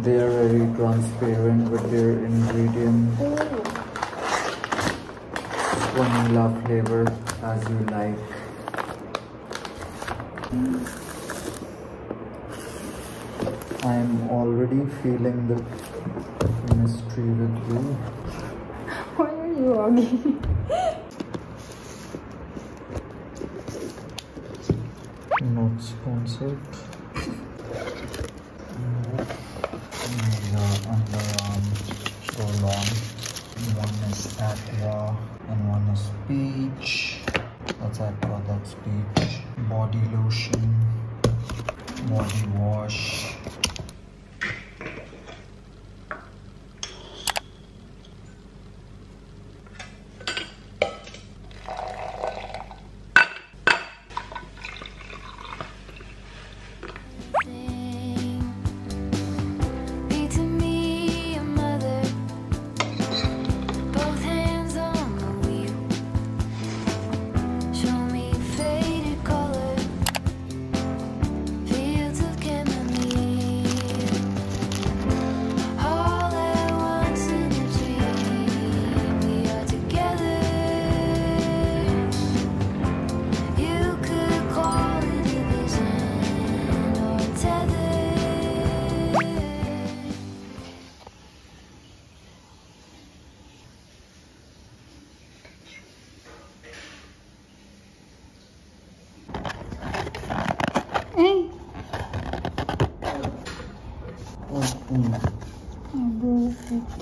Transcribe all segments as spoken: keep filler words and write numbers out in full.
They are very transparent with their ingredients. Vanilla flavor as you like. I am already feeling the chemistry with you. Why are you hugging? Not sponsored. One is aqua and one is peach. That's aqua, that's peach. Body lotion, body wash. Hey. Oh, perfect.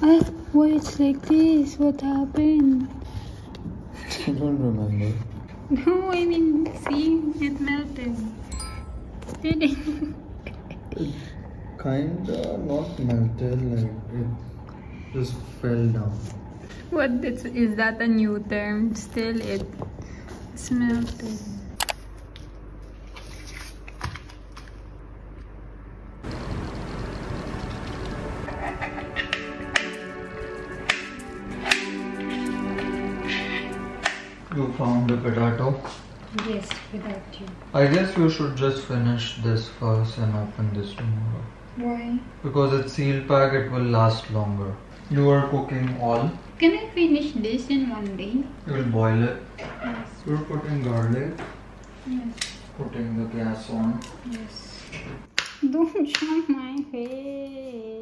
Hey, why it's like this? What happened? I don't remember. No, I mean, see, it melted. Did it? It kinda not melted, like it just fell down. What is, is that a new term? Still, it melted. You found the potato? Yes, without you. I guess you should just finish this first and open this tomorrow. Why? Because it's sealed pack, it will last longer. You are cooking all. Can I finish this in one day? You will boil it. Yes. You're putting garlic. Yes. Putting the gas on. Yes. Don't show my face.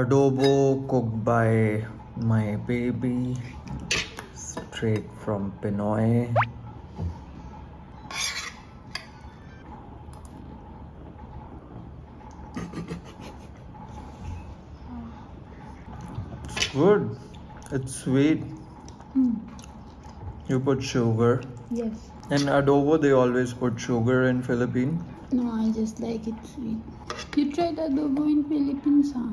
Adobo cooked by my baby, straight from Pinoy. It's good. It's sweet. Mm. You put sugar? Yes. In adobo, they always put sugar in Philippines? No, I just like it sweet. You tried adobo in Philippines, huh?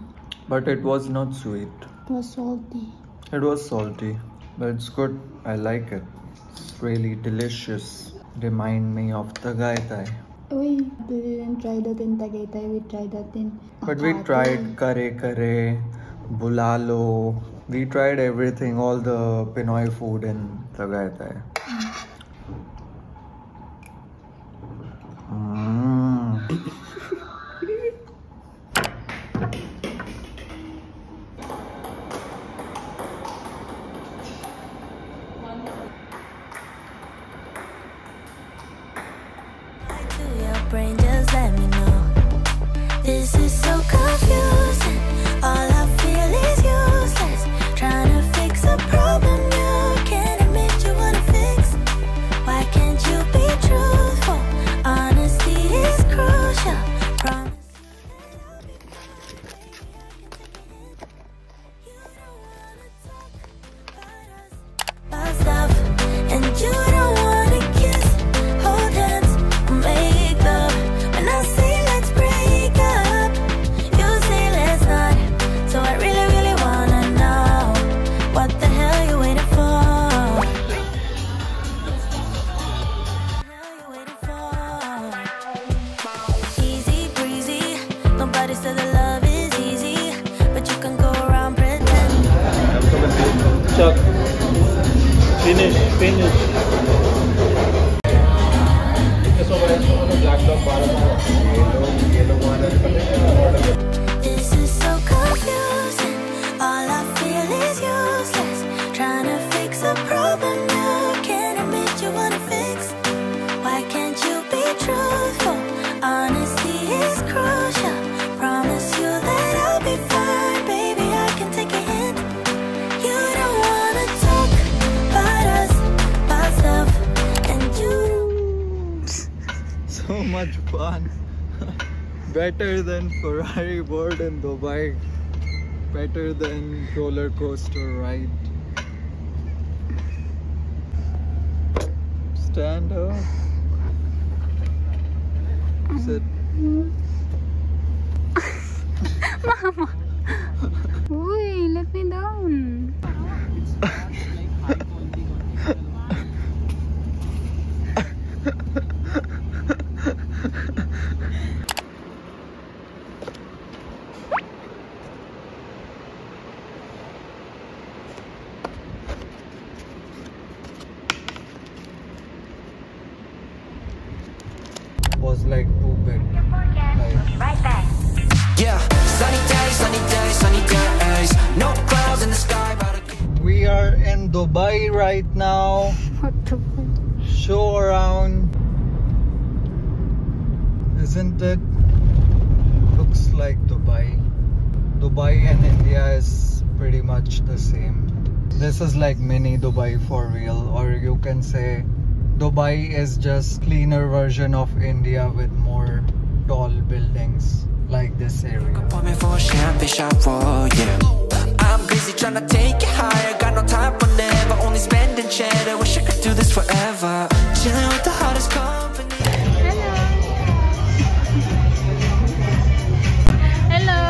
But it was not sweet. It was salty. It was salty. But it's good. I like it. It's really delicious. Remind me of Tagaytay. We didn't try that in Tagaytay. We tried that in... But we tried kare kare, bulalo. We tried everything, all the Pinoy food in Tagaytay. Mm. Brain, just let me know. This is so confusing. All I feel is useless. Trying to fix a problem you can't admit you want to fix. Why can't you be truthful? Honesty is crucial. Finish, finish. Ito so guys, yung black dog para mga yellow, yellow one and pala. This is so confusing. All I feel is useless. Trying to fix a problem now. Can't admit you wanna fix. Why can't you be truthful? Honesty is crucial. Promise you that I'll be fine. Baby, I can take a hint. You don't wanna talk about us, about stuff, and you. So much fun. Better than Ferrari World in Dubai. Better than roller coaster ride. Stand up. Sit. Mama. Uy, let me down. Was like too big. Like, right back. Yeah, sunny day, sunny day, sunny days. No clouds in the sky. We are in Dubai right now. What the fuck? Show around. Isn't it? Looks like Dubai. Dubai and India is pretty much the same. This is like mini Dubai for real, or you can say Dubai is just cleaner version of India with more tall buildings like this area. I'm busy trying to take it higher. Got no time for never. Only spending cheddar. Wish I could do this forever. Chilling with the hottest company. Hello.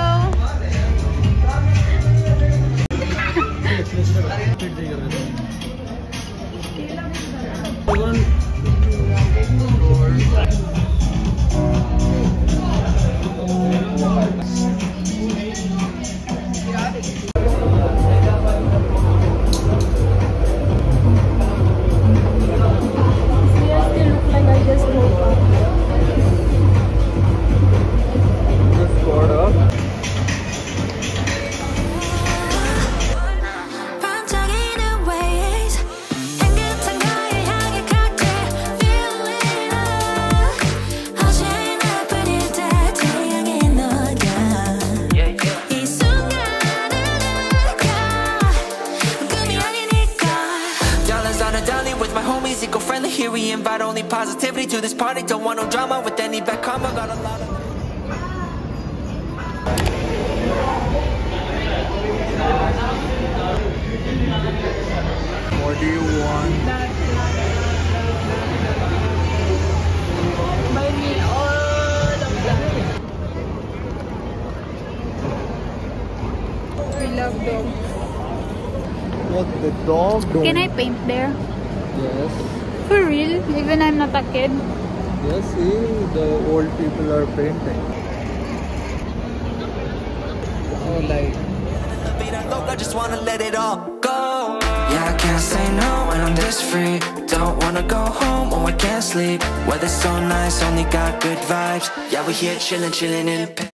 Positivity to this party, don't want no drama with any bad karma. Got a lot of. What do you want? Buy me all of that. We love dogs. What the dog? Don't. Can I paint there? Yes. For real, even I'm not a kid. Yes, see, the old people are painting. Oh, like. I just wanna let it all go. Yeah, I can't say no when I'm this free. Don't wanna go home or I can't sleep. Weather's so nice, only got good vibes. Yeah, we're here chilling, chilling in.